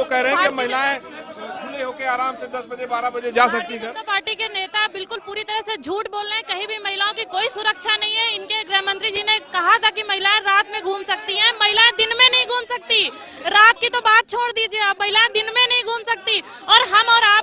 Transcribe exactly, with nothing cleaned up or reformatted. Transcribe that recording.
वो कह रहे हैं कि महिलाएं खुले होकर आराम से दस बजे बारह बजे जा सकती है। पार्टी के नेता बिल्कुल पूरी तरह से झूठ बोल रहे हैं, कहीं भी महिलाओं की कोई सुरक्षा नहीं है। इनके गृह मंत्री जी ने कहा था कि महिलाएं रात में घूम सकती हैं, महिलाएं दिन में नहीं घूम सकती। रात की तो बात छोड़ दीजिए, महिलाएं दिन में नहीं घूम सकती। और हम और आप